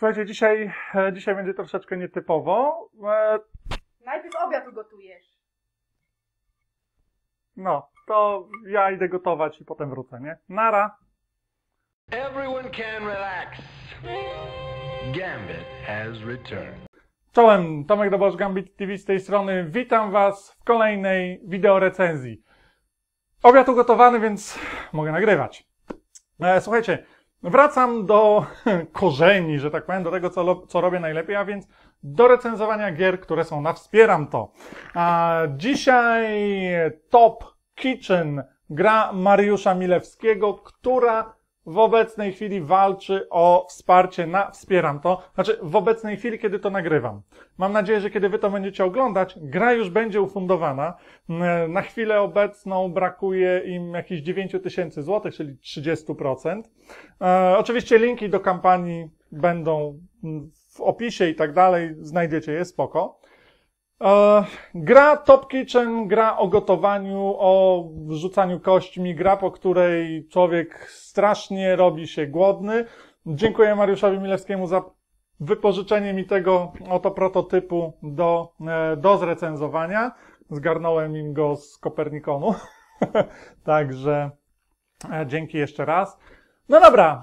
Słuchajcie, dzisiaj będzie troszeczkę nietypowo. Najpierw obiad ugotujesz. No, to ja idę gotować i potem wrócę, nie? Nara! Everyone can relax. Gambit has returned. Czołem, Tomek Dobosz, Gambit TV z tej strony. Witam Was w kolejnej wideorecenzji. Obiad ugotowany, więc mogę nagrywać. Słuchajcie, wracam do korzeni, że tak powiem, do tego, co robię najlepiej, a więc do recenzowania gier, które są na Wspieram.to. A dzisiaj Top Kitchen, gra Mariusza Milewskiego, która w obecnej chwili walczy o wsparcie na Wspieram.to. Znaczy, w obecnej chwili, kiedy to nagrywam. Mam nadzieję, że kiedy Wy to będziecie oglądać, gra już będzie ufundowana. Na chwilę obecną brakuje im jakichś 9000 zł, czyli 30%. Oczywiście linki do kampanii będą w opisie i tak dalej. Znajdziecie je, spoko. Gra Top Kitchen, gra o gotowaniu, o rzucaniu kośćmi, gra, po której człowiek strasznie robi się głodny. Dziękuję Mariuszowi Milewskiemu za wypożyczenie mi tego oto prototypu do zrecenzowania. Zgarnąłem im go z Kopernikonu, także dzięki jeszcze raz. No dobra,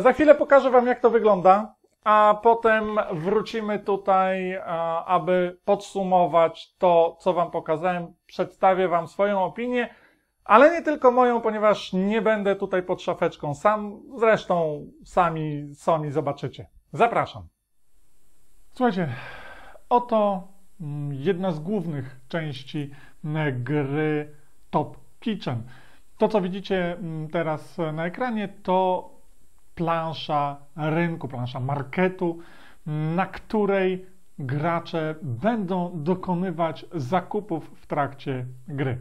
za chwilę pokażę Wam, jak to wygląda. A potem wrócimy tutaj, aby podsumować to, co Wam pokazałem. Przedstawię Wam swoją opinię, ale nie tylko moją, ponieważ nie będę tutaj pod szafeczką sam. Zresztą sami zobaczycie. Zapraszam. Słuchajcie, oto jedna z głównych części gry Top Kitchen. To, co widzicie teraz na ekranie, to plansza rynku, plansza marketu, na której gracze będą dokonywać zakupów w trakcie gry.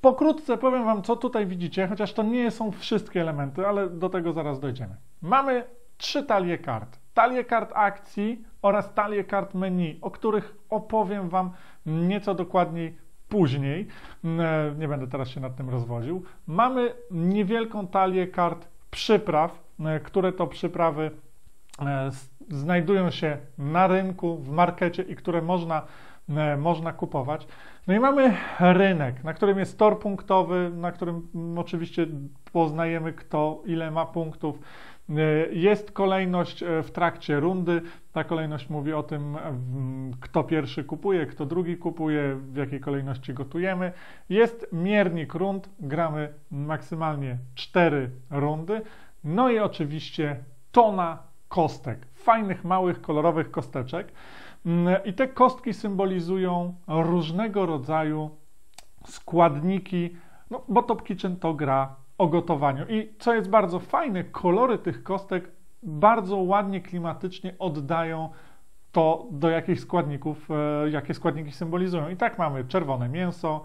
Pokrótce powiem Wam, co tutaj widzicie, chociaż to nie są wszystkie elementy, ale do tego zaraz dojdziemy. Mamy 3 talie kart. Talie kart akcji oraz talie kart menu, o których opowiem Wam nieco dokładniej później. Nie będę teraz się nad tym rozwodził. Mamy niewielką talię kart przypraw, które to przyprawy znajdują się na rynku, w markecie i które można kupować. No i mamy rynek, na którym jest tor punktowy, na którym oczywiście poznajemy, kto ile ma punktów. Jest kolejność w trakcie rundy. Ta kolejność mówi o tym, kto pierwszy kupuje, kto drugi kupuje, w jakiej kolejności gotujemy. Jest miernik rund, gramy maksymalnie 4 rundy. No i oczywiście tona kostek, fajnych, małych, kolorowych kosteczek. I te kostki symbolizują różnego rodzaju składniki, no bo Top Kitchen to gra o gotowaniu. I co jest bardzo fajne, kolory tych kostek bardzo ładnie, klimatycznie oddają to, do jakich składników, jakie składniki symbolizują. I tak mamy czerwone mięso,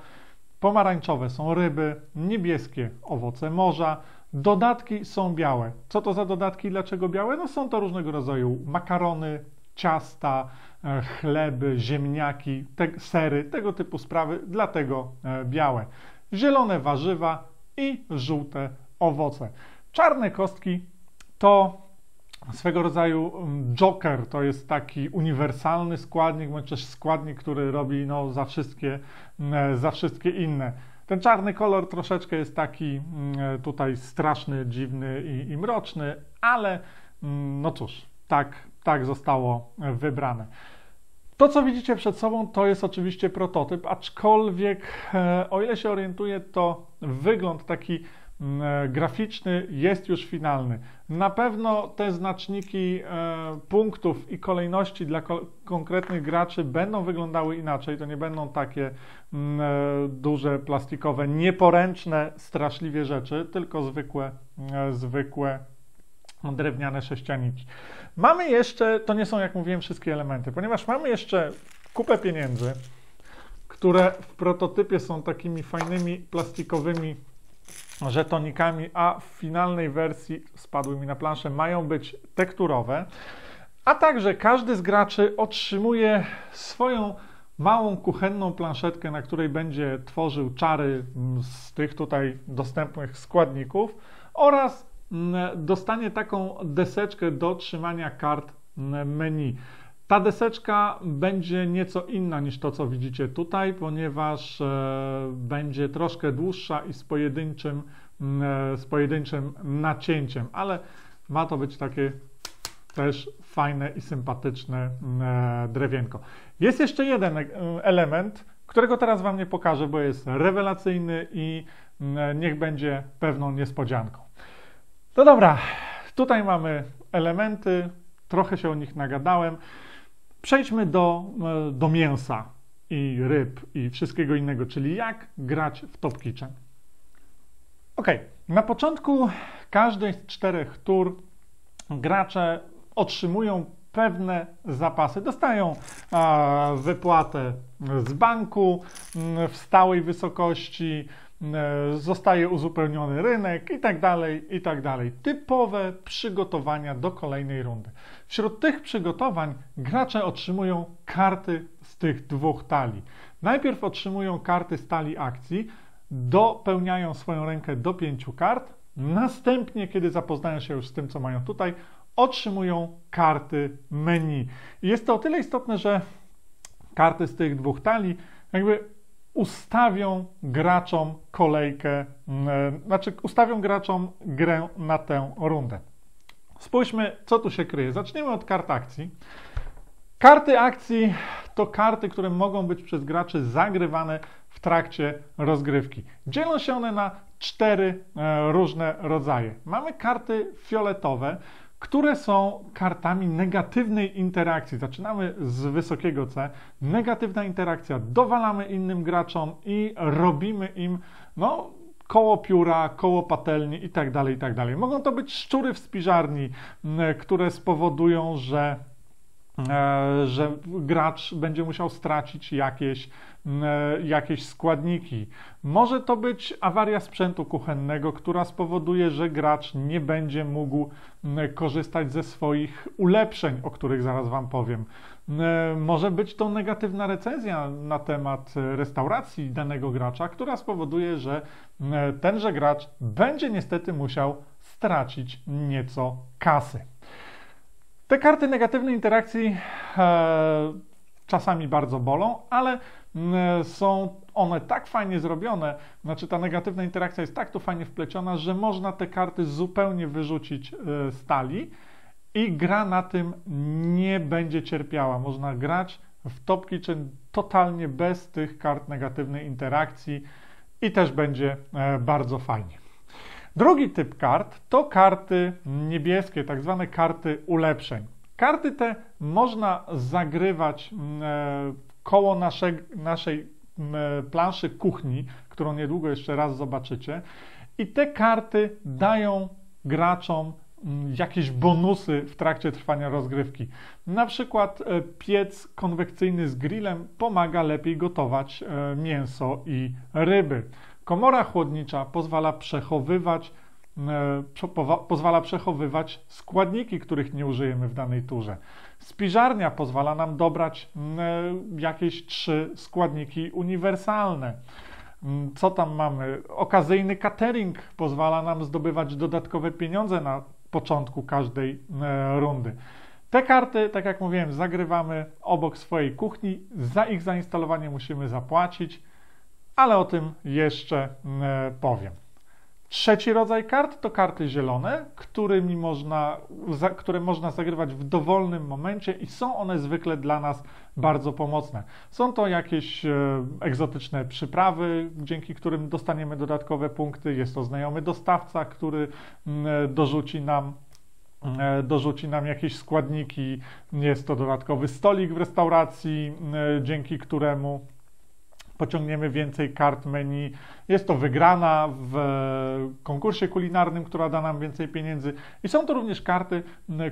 pomarańczowe są ryby, niebieskie owoce morza, dodatki są białe. Co to za dodatki i dlaczego białe? No są to różnego rodzaju makarony, ciasta, chleby, ziemniaki, sery, tego typu sprawy, dlatego białe. Zielone warzywa i żółte owoce. Czarne kostki to swego rodzaju joker, to jest taki uniwersalny składnik, bądź też składnik, który robi no, za wszystkie inne. Ten czarny kolor troszeczkę jest taki tutaj straszny, dziwny i mroczny, ale no cóż, tak zostało wybrane. To, co widzicie przed sobą, to jest oczywiście prototyp, aczkolwiek o ile się orientuję, to wygląd taki graficzny jest już finalny. Na pewno te znaczniki punktów i kolejności dla konkretnych graczy będą wyglądały inaczej. To nie będą takie duże, plastikowe, nieporęczne, straszliwie rzeczy, tylko zwykłe drewniane sześcianiki. Mamy jeszcze, to nie są, jak mówiłem, wszystkie elementy, ponieważ mamy jeszcze kupę pieniędzy, które w prototypie są takimi fajnymi plastikowymi żetonikami, a w finalnej wersji, spadły mi na planszę, mają być tekturowe, a także każdy z graczy otrzymuje swoją małą kuchenną planszetkę, na której będzie tworzył czary z tych tutaj dostępnych składników oraz dostanie taką deseczkę do trzymania kart menu. Ta deseczka będzie nieco inna niż to, co widzicie tutaj, ponieważ będzie troszkę dłuższa i z pojedynczym nacięciem, ale ma to być takie też fajne i sympatyczne drewienko. Jest jeszcze jeden element, którego teraz Wam nie pokażę, bo jest rewelacyjny i niech będzie pewną niespodzianką. No dobra, tutaj mamy elementy, trochę się o nich nagadałem. Przejdźmy do mięsa i ryb i wszystkiego innego, czyli jak grać w Top Kitchen. Ok, na początku każdej z 4 tur gracze otrzymują pewne zapasy, dostają wypłatę z banku w stałej wysokości, zostaje uzupełniony rynek i tak dalej, i tak dalej. Typowe przygotowania do kolejnej rundy. Wśród tych przygotowań gracze otrzymują karty z tych 2 talii. Najpierw otrzymują karty z talii akcji, dopełniają swoją rękę do 5 kart, następnie, kiedy zapoznają się już z tym, co mają tutaj, otrzymują karty menu. I jest to o tyle istotne, że karty z tych 2 talii jakby ustawią graczom kolejkę, znaczy ustawią graczom grę na tę rundę. Spójrzmy, co tu się kryje. Zaczniemy od kart akcji. Karty akcji to karty, które mogą być przez graczy zagrywane w trakcie rozgrywki. Dzielą się one na 4 różne rodzaje. Mamy karty fioletowe, które są kartami negatywnej interakcji. Zaczynamy z wysokiego C. Negatywna interakcja. Dowalamy innym graczom i robimy im no, koło pióra, koło patelni itd., itd. Mogą to być szczury w spiżarni, które spowodują, że gracz będzie musiał stracić jakieś składniki. Może to być awaria sprzętu kuchennego, która spowoduje, że gracz nie będzie mógł korzystać ze swoich ulepszeń, o których zaraz Wam powiem. Może być to negatywna recenzja na temat restauracji danego gracza, która spowoduje, że tenże gracz będzie niestety musiał stracić nieco kasy. Te karty negatywnej interakcji czasami bardzo bolą, ale są one tak fajnie zrobione, znaczy ta negatywna interakcja jest tak tu fajnie wpleciona, że można te karty zupełnie wyrzucić z talii i gra na tym nie będzie cierpiała. Można grać w Top Kitchen totalnie bez tych kart negatywnej interakcji i też będzie bardzo fajnie. Drugi typ kart to karty niebieskie, tak zwane karty ulepszeń. Karty te można zagrywać koło naszej planszy kuchni, którą niedługo jeszcze raz zobaczycie. I te karty dają graczom jakieś bonusy w trakcie trwania rozgrywki. Na przykład piec konwekcyjny z grillem pomaga lepiej gotować mięso i ryby. Komora chłodnicza pozwala przechowywać składniki, których nie użyjemy w danej turze. Spiżarnia pozwala nam dobrać jakieś 3 składniki uniwersalne. Co tam mamy? Okazyjny catering pozwala nam zdobywać dodatkowe pieniądze na początku każdej rundy. Te karty, tak jak mówiłem, zagrywamy obok swojej kuchni. Za ich zainstalowanie musimy zapłacić, ale o tym jeszcze powiem. Trzeci rodzaj kart to karty zielone, które można zagrywać w dowolnym momencie i są one zwykle dla nas bardzo pomocne. Są to jakieś egzotyczne przyprawy, dzięki którym dostaniemy dodatkowe punkty. Jest to znajomy dostawca, który dorzuci nam jakieś składniki. Jest to dodatkowy stolik w restauracji, dzięki któremu pociągniemy więcej kart menu. Jest to wygrana w konkursie kulinarnym, która da nam więcej pieniędzy. I są to również karty,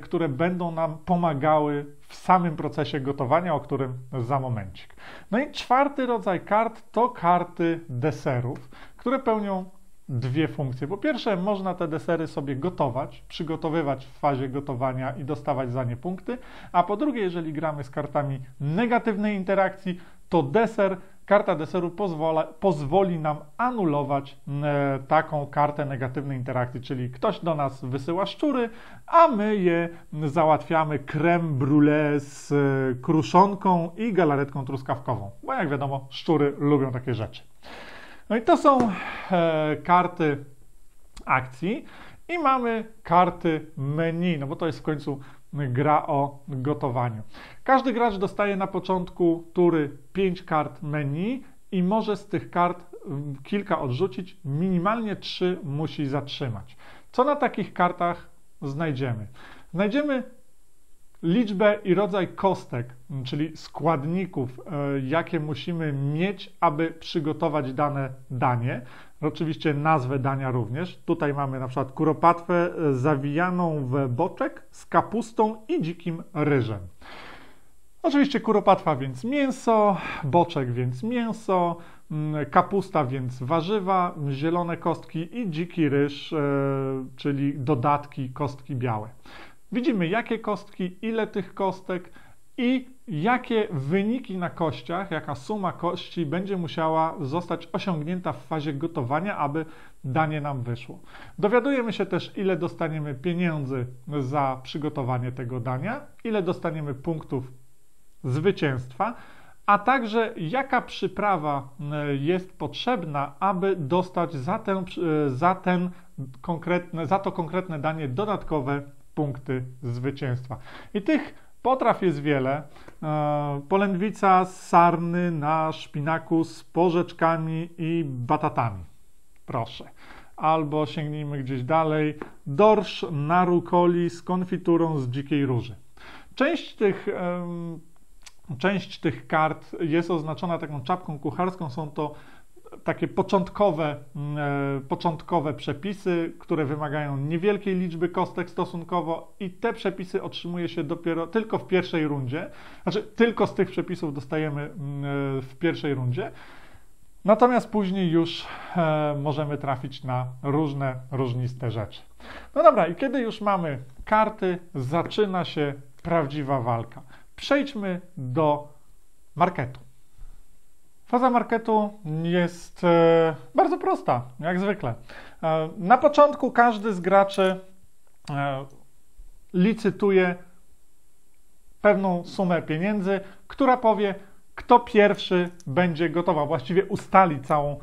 które będą nam pomagały w samym procesie gotowania, o którym za momencik. No i czwarty rodzaj kart to karty deserów, które pełnią dwie funkcje. Po pierwsze, można te desery sobie gotować, przygotowywać w fazie gotowania i dostawać za nie punkty, a po drugie, jeżeli gramy z kartami negatywnej interakcji, to karta deseru pozwoli nam anulować taką kartę negatywnej interakcji, czyli ktoś do nas wysyła szczury, a my je załatwiamy creme brulee z kruszonką i galaretką truskawkową, bo jak wiadomo, szczury lubią takie rzeczy. No i to są karty akcji i mamy karty menu, no bo to jest w końcu gra o gotowaniu. Każdy gracz dostaje na początku tury 5 kart menu i może z tych kart kilka odrzucić, minimalnie 3 musi zatrzymać. Co na takich kartach znajdziemy? Znajdziemy liczbę i rodzaj kostek, czyli składników, jakie musimy mieć, aby przygotować dane danie. Oczywiście nazwę dania również. Tutaj mamy na przykład kuropatwę zawijaną w boczek z kapustą i dzikim ryżem. Oczywiście kuropatwa więc mięso, boczek więc mięso, kapusta więc warzywa, zielone kostki i dziki ryż, czyli dodatki, kostki białe. Widzimy, jakie kostki, ile tych kostek i jakie wyniki na kościach, jaka suma kości będzie musiała zostać osiągnięta w fazie gotowania, aby danie nam wyszło. Dowiadujemy się też, ile dostaniemy pieniędzy za przygotowanie tego dania, ile dostaniemy punktów zwycięstwa, a także jaka przyprawa jest potrzebna, aby dostać za to konkretne danie dodatkowe punkty zwycięstwa. I tych potraw jest wiele. Polędwica z sarny na szpinaku z porzeczkami i batatami. Proszę. Albo sięgnijmy gdzieś dalej. Dorsz na rukoli z konfiturą z dzikiej róży. Część tych kart jest oznaczona taką czapką kucharską. Są to takie początkowe przepisy, które wymagają niewielkiej liczby kostek stosunkowo i te przepisy otrzymuje się dopiero tylko w pierwszej rundzie. Znaczy, tylko z tych przepisów dostajemy w pierwszej rundzie. Natomiast później już możemy trafić na różniste rzeczy. No dobra, i kiedy już mamy karty, zaczyna się prawdziwa walka. Przejdźmy do marketu. Faza marketu jest bardzo prosta, jak zwykle. Na początku każdy z graczy licytuje pewną sumę pieniędzy, która powie, kto pierwszy będzie gotował. Właściwie ustali całą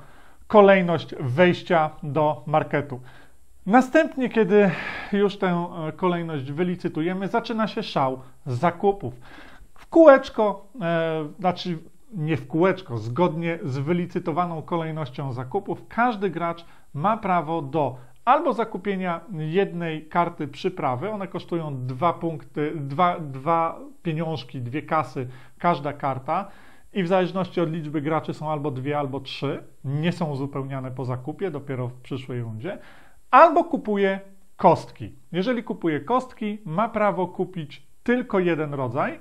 kolejność wejścia do marketu. Następnie, kiedy już tę kolejność wylicytujemy, zaczyna się szał zakupów. W kółeczko, znaczy nie w kółeczko, zgodnie z wylicytowaną kolejnością zakupów, każdy gracz ma prawo do albo zakupienia jednej karty przyprawy, one kosztują 2 pieniążki, 2 kasy każda karta i w zależności od liczby graczy są albo 2, albo 3, nie są uzupełniane po zakupie, dopiero w przyszłej rundzie, albo kupuje kostki. Jeżeli kupuje kostki, ma prawo kupić tylko jeden rodzaj,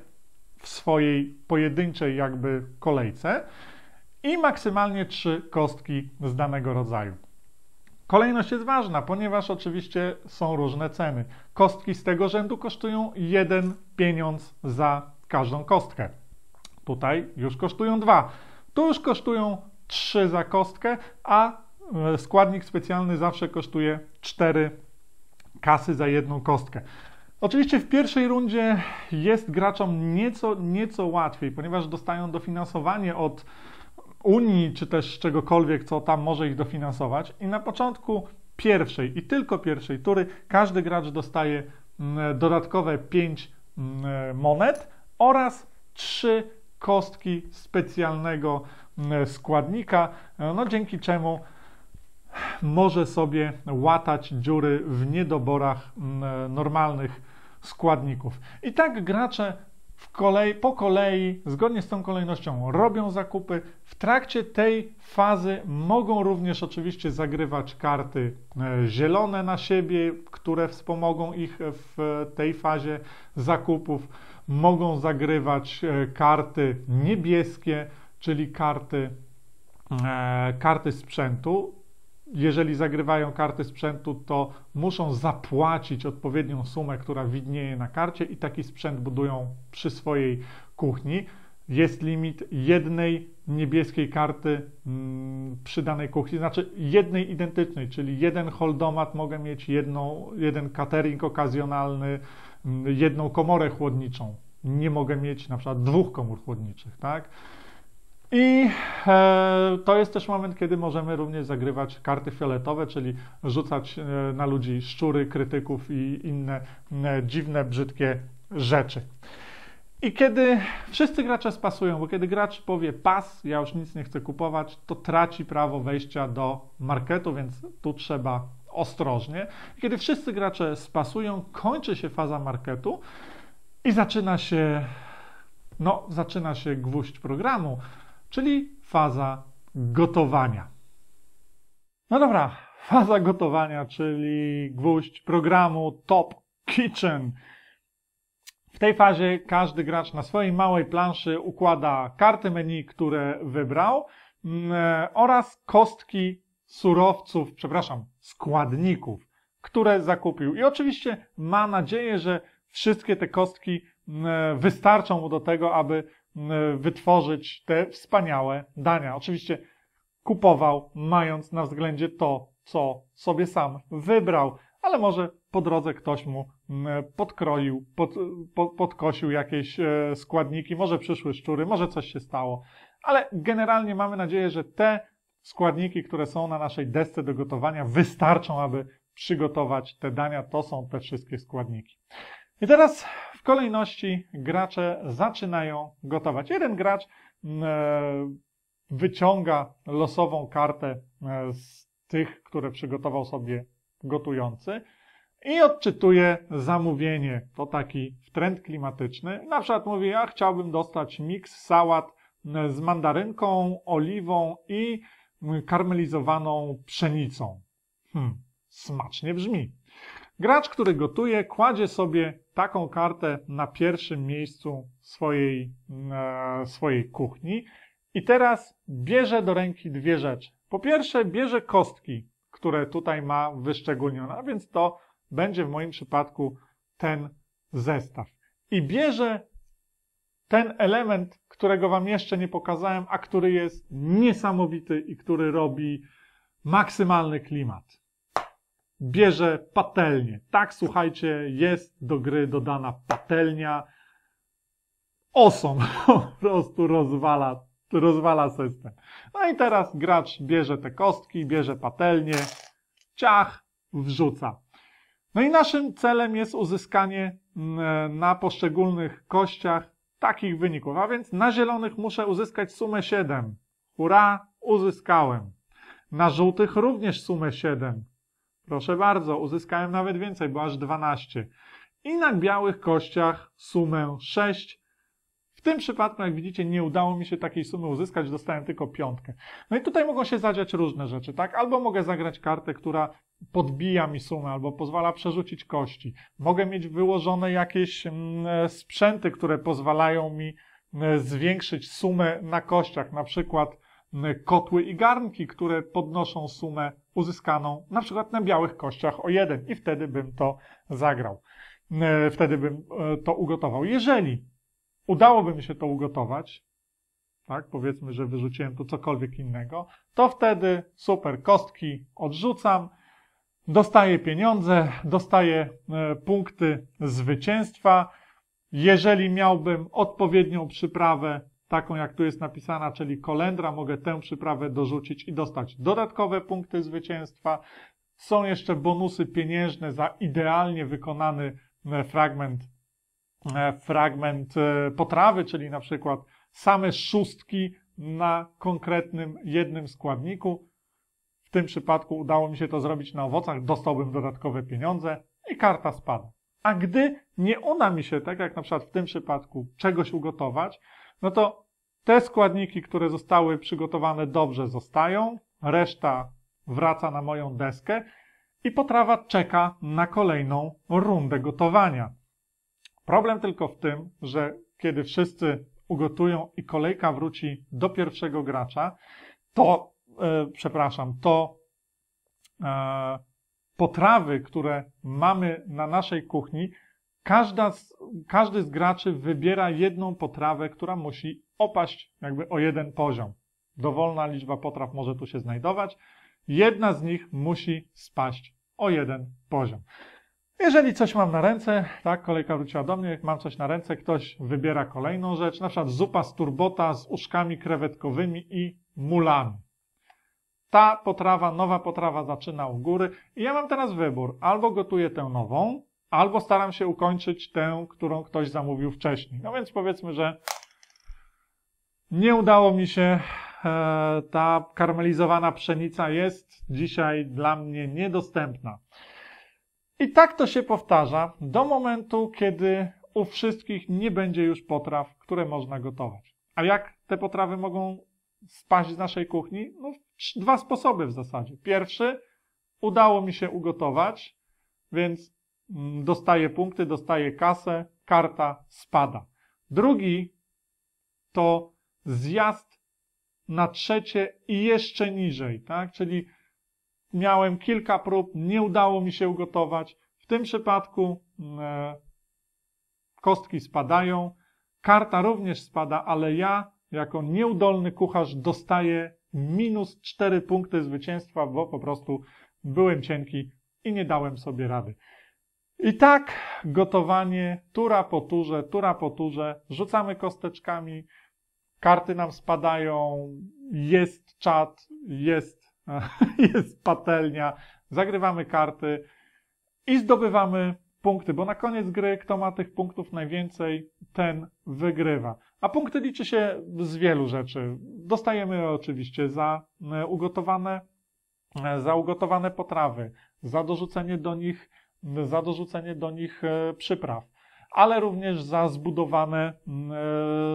w swojej pojedynczej jakby kolejce i maksymalnie 3 kostki z danego rodzaju. Kolejność jest ważna, ponieważ oczywiście są różne ceny. Kostki z tego rzędu kosztują 1 pieniądz za każdą kostkę. Tutaj już kosztują 2. Tu już kosztują 3 za kostkę, a składnik specjalny zawsze kosztuje 4 kasy za jedną kostkę. Oczywiście w pierwszej rundzie jest graczom nieco łatwiej, ponieważ dostają dofinansowanie od Unii, czy też czegokolwiek, co tam może ich dofinansować. I na początku pierwszej i tylko pierwszej tury każdy gracz dostaje dodatkowe 5 monet oraz 3 kostki specjalnego składnika, no dzięki czemu może sobie łatać dziury w niedoborach normalnych składników. I tak gracze po kolei, zgodnie z tą kolejnością, robią zakupy. W trakcie tej fazy mogą również oczywiście zagrywać karty zielone na siebie, które wspomogą ich w tej fazie zakupów. Mogą zagrywać karty niebieskie, czyli karty sprzętu. jeżeli zagrywają karty sprzętu, to muszą zapłacić odpowiednią sumę, która widnieje na karcie, i taki sprzęt budują przy swojej kuchni. Jest limit jednej niebieskiej karty przy danej kuchni, znaczy jednej identycznej, czyli jeden holdomat mogę mieć, jeden catering okazjonalny, jedną komorę chłodniczą. Nie mogę mieć na przykład dwóch komór chłodniczych, tak? I to jest też moment, kiedy możemy również zagrywać karty fioletowe, czyli rzucać na ludzi szczury, krytyków i inne dziwne, brzydkie rzeczy. I kiedy wszyscy gracze spasują, bo kiedy gracz powie pas, ja już nic nie chcę kupować, to traci prawo wejścia do marketu, więc tu trzeba ostrożnie. I kiedy wszyscy gracze spasują, kończy się faza marketu i zaczyna się gwóźdź programu, czyli faza gotowania. No dobra, faza gotowania, czyli gwóźdź programu Top Kitchen. W tej fazie każdy gracz na swojej małej planszy układa karty menu, które wybrał, oraz kostki składników, które zakupił. I oczywiście ma nadzieję, że wszystkie te kostki wystarczą mu do tego, aby wytworzyć te wspaniałe dania. Oczywiście kupował, mając na względzie to, co sobie sam wybrał, ale może po drodze ktoś mu podkroił, podkosił jakieś składniki, może przyszły szczury, może coś się stało, ale generalnie mamy nadzieję, że te składniki, które są na naszej desce do gotowania, wystarczą, aby przygotować te dania. To są te wszystkie składniki. I teraz w kolejności gracze zaczynają gotować. Jeden gracz wyciąga losową kartę z tych, które przygotował sobie gotujący, i odczytuje zamówienie. To taki wtrend klimatyczny. Na przykład mówi, ja chciałbym dostać miks sałat z mandarynką, oliwą i karmelizowaną pszenicą. Smacznie brzmi. Gracz, który gotuje, kładzie sobie taką kartę na pierwszym miejscu swojej kuchni i teraz bierze do ręki dwie rzeczy. Po pierwsze bierze kostki, które tutaj ma wyszczególnione, a więc to będzie w moim przypadku ten zestaw. I bierze ten element, którego Wam jeszcze nie pokazałem, a który jest niesamowity i który robi maksymalny klimat. Bierze patelnię. Tak, słuchajcie, jest do gry dodana patelnia. Awesome. Po prostu rozwala system. No i teraz gracz bierze te kostki, bierze patelnię, ciach, wrzuca. No i naszym celem jest uzyskanie na poszczególnych kościach takich wyników. A więc na zielonych muszę uzyskać sumę 7. Hurra, uzyskałem. Na żółtych również sumę 7. Proszę bardzo, uzyskałem nawet więcej, bo aż 12. I na białych kościach sumę 6. W tym przypadku, jak widzicie, nie udało mi się takiej sumy uzyskać, dostałem tylko 5. No i tutaj mogą się zadziać różne rzeczy, tak? Albo mogę zagrać kartę, która podbija mi sumę, albo pozwala przerzucić kości. Mogę mieć wyłożone jakieś sprzęty, które pozwalają mi zwiększyć sumę na kościach, na przykład kotły i garnki, które podnoszą sumę uzyskaną na przykład na białych kościach o 1 i wtedy bym to zagrał. Wtedy bym to ugotował. Jeżeli udałoby mi się to ugotować, tak, powiedzmy, że wyrzuciłem tu cokolwiek innego, to wtedy super, kostki odrzucam, dostaję pieniądze, dostaję punkty zwycięstwa. Jeżeli miałbym odpowiednią przyprawę, taką jak tu jest napisana, czyli kolendra, mogę tę przyprawę dorzucić i dostać dodatkowe punkty zwycięstwa. Są jeszcze bonusy pieniężne za idealnie wykonany fragment potrawy, czyli na przykład same szóstki na konkretnym jednym składniku. W tym przypadku udało mi się to zrobić na owocach, dostałbym dodatkowe pieniądze i karta spada. A gdy nie uda mi się, tak jak na przykład w tym przypadku, czegoś ugotować, no to te składniki, które zostały przygotowane dobrze, zostają, reszta wraca na moją deskę i potrawa czeka na kolejną rundę gotowania. Problem tylko w tym, że kiedy wszyscy ugotują i kolejka wróci do pierwszego gracza, to potrawy, które mamy na naszej kuchni, każdy z graczy wybiera jedną potrawę, która musi opaść jakby o jeden poziom. Dowolna liczba potraw może tu się znajdować. Jedna z nich musi spaść o jeden poziom. Jeżeli coś mam na ręce, tak, kolejka wróciła do mnie, mam coś na ręce, ktoś wybiera kolejną rzecz, na przykład zupa z turbota z uszkami krewetkowymi i mulami. Ta potrawa, nowa potrawa zaczyna u góry i ja mam teraz wybór, albo gotuję tę nową, albo staram się ukończyć tę, którą ktoś zamówił wcześniej. No więc powiedzmy, że nie udało mi się, ta karmelizowana pszenica jest dzisiaj dla mnie niedostępna. I tak to się powtarza do momentu, kiedy u wszystkich nie będzie już potraw, które można gotować. A jak te potrawy mogą spaść z naszej kuchni? No, dwa sposoby w zasadzie. Pierwszy, udało mi się ugotować, więc dostaję punkty, dostaję kasę, karta spada. Drugi to zjazd na trzecie i jeszcze niżej, tak? Czyli miałem kilka prób, nie udało mi się ugotować. W tym przypadku kostki spadają, karta również spada, ale ja jako nieudolny kucharz dostaję minus 4 punkty zwycięstwa, bo po prostu byłem cienki i nie dałem sobie rady. I tak gotowanie tura po turze, rzucamy kosteczkami, karty nam spadają, jest czat, jest patelnia, zagrywamy karty i zdobywamy punkty, bo na koniec gry kto ma tych punktów najwięcej, ten wygrywa. A punkty liczy się z wielu rzeczy. Dostajemy oczywiście za ugotowane potrawy, za dorzucenie do nich przypraw, ale również za zbudowane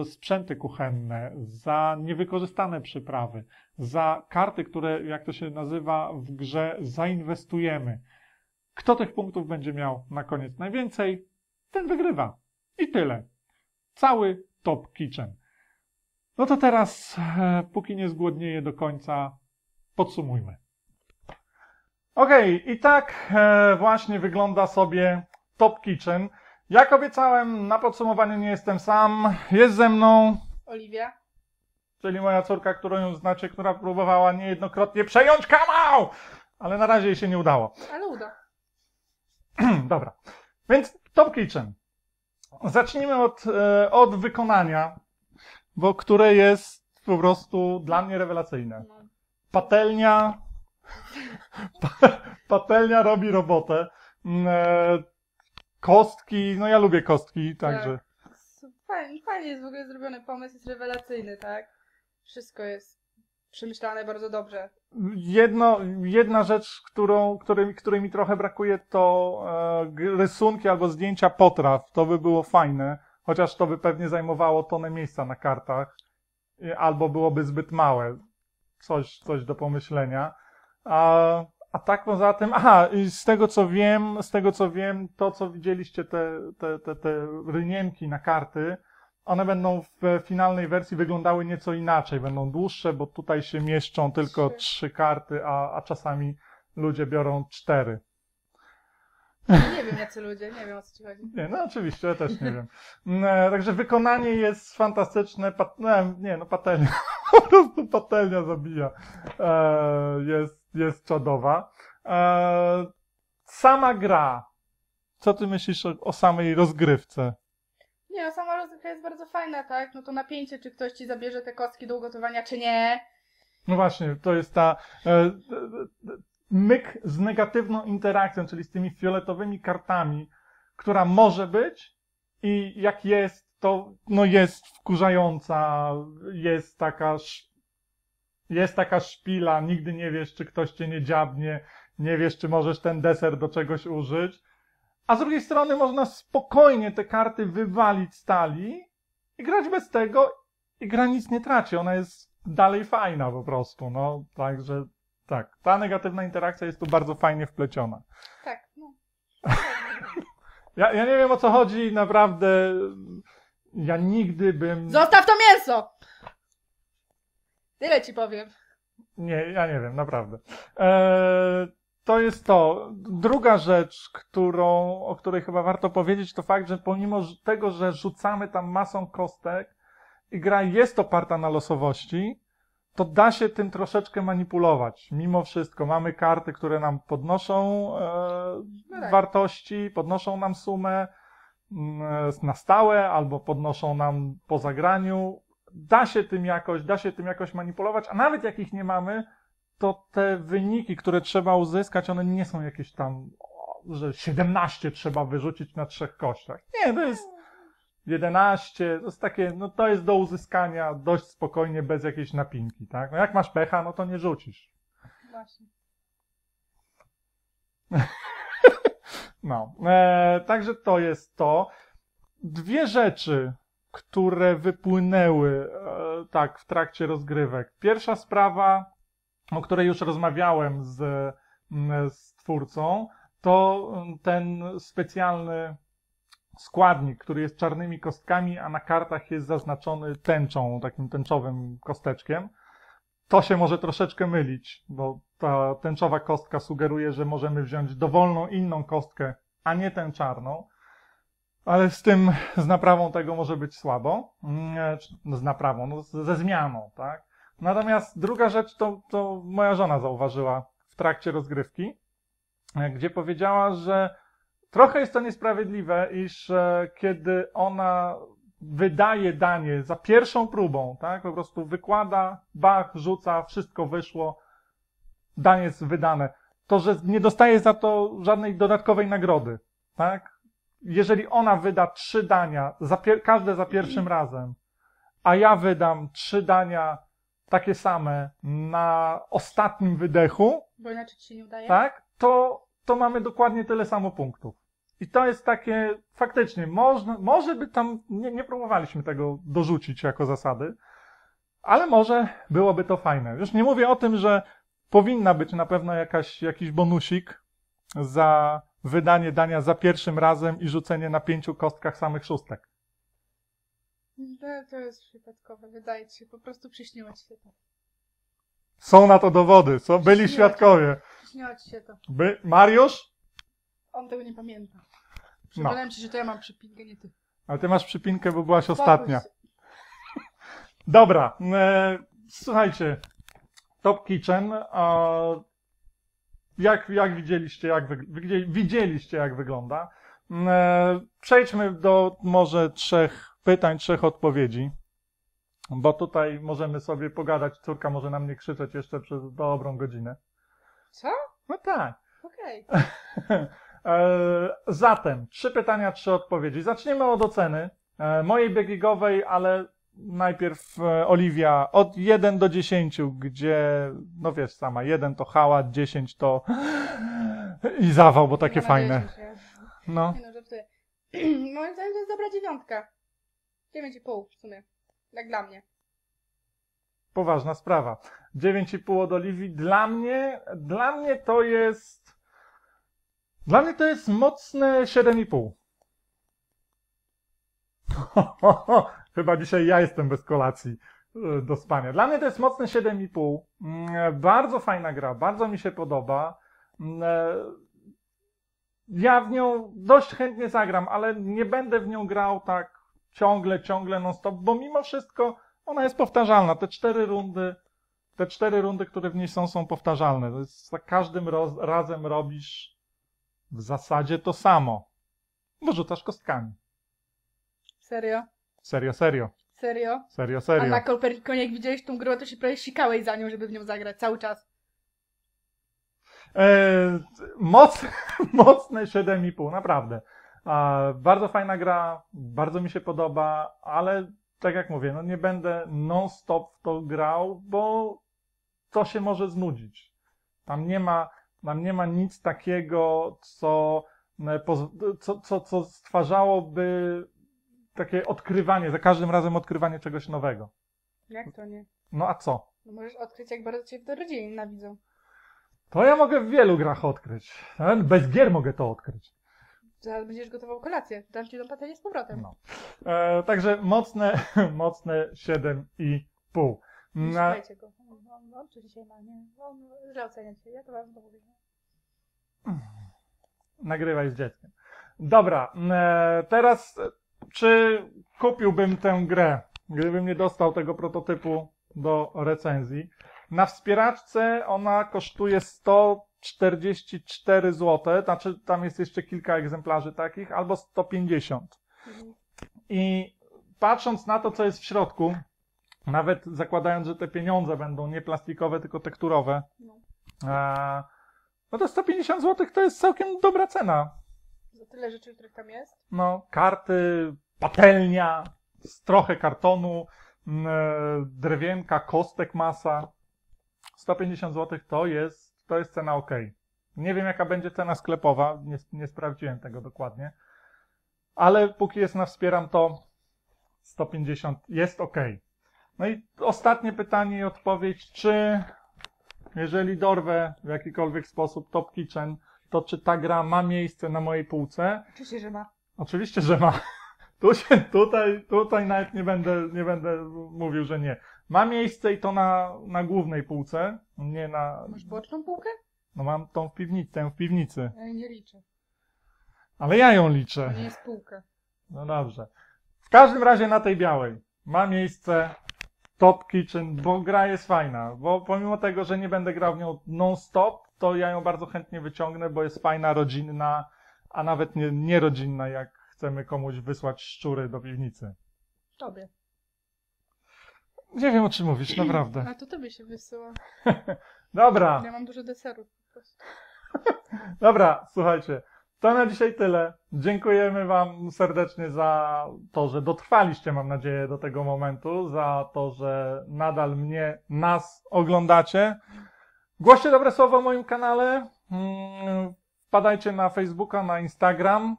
sprzęty kuchenne, za niewykorzystane przyprawy, za karty, które, jak to się nazywa w grze, zainwestujemy. Kto tych punktów będzie miał na koniec najwięcej, ten wygrywa. I tyle. Cały Top Kitchen. No to teraz, póki nie zgłodnieje do końca, podsumujmy. Ok, i tak właśnie wygląda sobie Top Kitchen. Jak obiecałem, na podsumowaniu nie jestem sam. Jest ze mną Oliwia, czyli moja córka, którą już znacie, która próbowała niejednokrotnie przejąć kanał, ale na razie jej się nie udało. Ale uda. Dobra, więc Top Kitchen. Zacznijmy od wykonania, bo które jest po prostu dla mnie rewelacyjne. Patelnia robi robotę. Kostki, no ja lubię kostki, także... Fajnie jest w ogóle zrobiony pomysł, jest rewelacyjny, tak? Wszystko jest przemyślane bardzo dobrze. Jedna rzecz, której mi trochę brakuje, to rysunki albo zdjęcia potraw. To by było fajne, chociaż to by pewnie zajmowało tonę miejsca na kartach, albo byłoby zbyt małe. Coś do pomyślenia. A tak poza tym, i z tego co wiem, to co widzieliście, te rynienki na karty, one będą w finalnej wersji wyglądały nieco inaczej, będą dłuższe, bo tutaj się mieszczą tylko 3 karty, a czasami ludzie biorą 4. Nie wiem jacy ludzie, nie wiem o co ci chodzi. Nie, no oczywiście, ja też nie wiem. Także wykonanie jest fantastyczne, patelnia, po prostu patelnia zabija, jest czadowa. Sama gra, co ty myślisz o samej rozgrywce? Nie, sama rozgrywka jest bardzo fajna, tak? No to napięcie, czy ktoś ci zabierze te kostki do ugotowania, czy nie. No właśnie, to jest ta... myk z negatywną interakcją, czyli z tymi fioletowymi kartami, która może być i jak jest, to no jest wkurzająca, jest taka szpila, nigdy nie wiesz, czy ktoś cię nie dziabnie, nie wiesz, czy możesz ten deser do czegoś użyć. A z drugiej strony można spokojnie te karty wywalić z talii i grać bez tego i gra nic nie traci, ona jest dalej fajna po prostu, no także... Tak, ta negatywna interakcja jest tu bardzo fajnie wpleciona. Tak, no. ja nie wiem o co chodzi, naprawdę. Ja nigdy bym... Zostaw to mięso! Tyle ci powiem. Nie, ja nie wiem, naprawdę. to jest to. Druga rzecz, o której chyba warto powiedzieć, to fakt, że pomimo tego, że rzucamy tam masą kostek i gra jest oparta na losowości, to da się tym troszeczkę manipulować. Mimo wszystko mamy karty, które nam podnoszą wartości, podnoszą nam sumę na stałe albo podnoszą nam po zagraniu. Da się tym jakoś manipulować, a nawet jak ich nie mamy, to te wyniki, które trzeba uzyskać, one nie są jakieś tam, że 17 trzeba wyrzucić na 3 kościach. Nie, to jest 11, to jest takie, no to jest do uzyskania dość spokojnie, bez jakiejś napinki, tak? No jak masz pecha, no to nie rzucisz. Właśnie. No, także to jest to. Dwie rzeczy, które wypłynęły tak w trakcie rozgrywek. Pierwsza sprawa, o której już rozmawiałem z twórcą, to ten specjalny składnik, który jest czarnymi kostkami, a na kartach jest zaznaczony tęczą, takim tęczowym kosteczkiem. To się może troszeczkę mylić, bo ta tęczowa kostka sugeruje, że możemy wziąć dowolną inną kostkę, a nie tę czarną. Ale z naprawą tego może być słabo. Z naprawą, no ze zmianą, tak? Natomiast druga rzecz to moja żona zauważyła w trakcie rozgrywki, gdzie powiedziała, że trochę jest to niesprawiedliwe, iż kiedy ona wydaje danie za pierwszą próbą, tak, po prostu wykłada, bach, rzuca, wszystko wyszło, danie jest wydane, to że nie dostaje za to żadnej dodatkowej nagrody, tak? Jeżeli ona wyda 3 dania, każde za pierwszym razem, a ja wydam 3 dania takie same na ostatnim wydechu, bo inaczej ci się nie udaje, tak, to mamy dokładnie tyle samo punktów. I to jest takie, faktycznie, może by tam, nie próbowaliśmy tego dorzucić jako zasady, ale może byłoby to fajne. Już nie mówię o tym, że powinna być na pewno jakiś bonusik za wydanie dania za pierwszym razem i rzucenie na 5 kostkach samych szóstek. To jest przypadkowe, wydaje ci się, po prostu przyśniło ci się to. Są na to dowody, co? Byli świadkowie. Przyśniło ci się to. Mariusz? On tego nie pamięta. Przypomniałem ci, że to ja mam przypinkę, nie ty. Ale ty masz przypinkę, bo byłaś ostatnia. Dobra, słuchajcie, Top Kitchen, widzieliście, jak wygląda. Przejdźmy do może 3 pytań, 3 odpowiedzi, bo tutaj możemy sobie pogadać, córka może na mnie krzyczeć jeszcze przez dobrą godzinę. Co? No tak. Okej. Okay. Zatem, 3 pytania, 3 odpowiedzi. Zaczniemy od oceny mojej biegowej, ale najpierw Oliwia od 1 do 10, gdzie, no wiesz sama, 1 to hałas, 10 to i zawał, bo takie fajne. No. Nie no, żartuję. Moim zdaniem to jest dobra 9. 9,5 w sumie. Jak dla mnie. Poważna sprawa. 9,5 od Oliwii. Dla mnie to jest mocne 7,5. Chyba dzisiaj ja jestem bez kolacji do spania. Dla mnie to jest mocne 7,5. Bardzo fajna gra, bardzo mi się podoba. Ja w nią dość chętnie zagram, ale nie będę w nią grał tak ciągle non stop, bo mimo wszystko ona jest powtarzalna. Te cztery rundy, które w niej są powtarzalne. To jest, za każdym razem robisz w zasadzie to samo. Bo rzucasz kostkami. Serio? Serio. A na Kopernikonie, jak widziałeś tą grę, to się prawie sikałeś za nią, żeby w nią zagrać cały czas. Mocne 7,5, naprawdę. Bardzo fajna gra, bardzo mi się podoba, ale tak jak mówię, no nie będę non-stop w to grał, bo to się może znudzić. Tam nie ma nic takiego, co stwarzałoby takie odkrywanie, za każdym razem odkrywanie czegoś nowego. Jak to nie? No a co? No możesz odkryć, jak bardzo cię w rodzinie nienawidzą. To ja mogę w wielu grach odkryć. Bez gier mogę to odkryć. Zaraz będziesz gotował kolację. Dam ci tą patelnię z powrotem. No. Także mocne 7,5. Słuchajcie go. On dzisiaj ma, nie? On źle ocenia cię. Ja to wam to mówię. Nagrywaj z dzieckiem. Dobra, teraz czy kupiłbym tę grę, gdybym nie dostał tego prototypu do recenzji? Na wspieraczce ona kosztuje 144 zł, znaczy tam jest jeszcze kilka egzemplarzy takich, albo 150. I patrząc na to, co jest w środku, nawet zakładając, że te pieniądze będą nie plastikowe, tylko tekturowe, no to 150 zł to jest całkiem dobra cena. Za tyle rzeczy, których tam jest? No, karty, patelnia, trochę kartonu, drewienka, kostek masa. 150 zł to jest cena ok. Nie wiem, jaka będzie cena sklepowa, nie sprawdziłem tego dokładnie, ale póki jest na Wspieram, to 150 jest ok. No i ostatnie pytanie i odpowiedź, czy jeżeli dorwę w jakikolwiek sposób Top Kitchen, to czy ta gra ma miejsce na mojej półce? Oczywiście, że ma. Oczywiście, że ma. Tutaj nawet nie będę mówił, że nie. Ma miejsce i to na głównej półce, nie na... Masz boczną półkę? No mam tą w piwnicy, tę w piwnicy. Ja jej nie liczę. Ale ja ją liczę. To nie jest półka. No dobrze. W każdym razie na tej białej ma miejsce Top Kitchen, bo gra jest fajna. Bo pomimo tego, że nie będę grał w nią non-stop, to ja ją bardzo chętnie wyciągnę, bo jest fajna, rodzinna, a nawet nierodzinna, jak chcemy komuś wysłać szczury do piwnicy. Tobie. Nie wiem, o czym mówisz, naprawdę. A to tobie się wysyła. Dobra. Ja mam dużo deserów po prostu. Dobra, słuchajcie. To na dzisiaj tyle. Dziękujemy wam serdecznie za to, że dotrwaliście, mam nadzieję, do tego momentu. Za to, że nadal nas oglądacie. Głoście dobre słowo o moim kanale. Wpadajcie na Facebooka, na Instagram.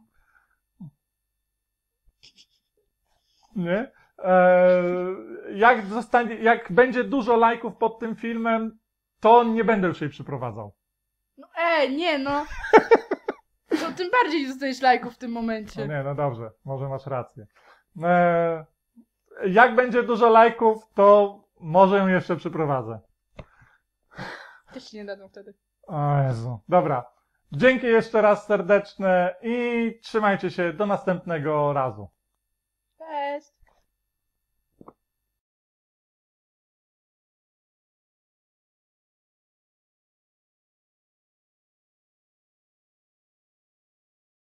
Nie? Jak będzie dużo lajków pod tym filmem, to nie będę już jej przyprowadzał. No nie no. To tym bardziej dostajesz lajków w tym momencie. No nie, no dobrze, może masz rację. Jak będzie dużo lajków, to może ją jeszcze przyprowadzę. Też ci nie dadzą wtedy. O Jezu. Dobra. Dzięki jeszcze raz serdeczne i trzymajcie się do następnego razu.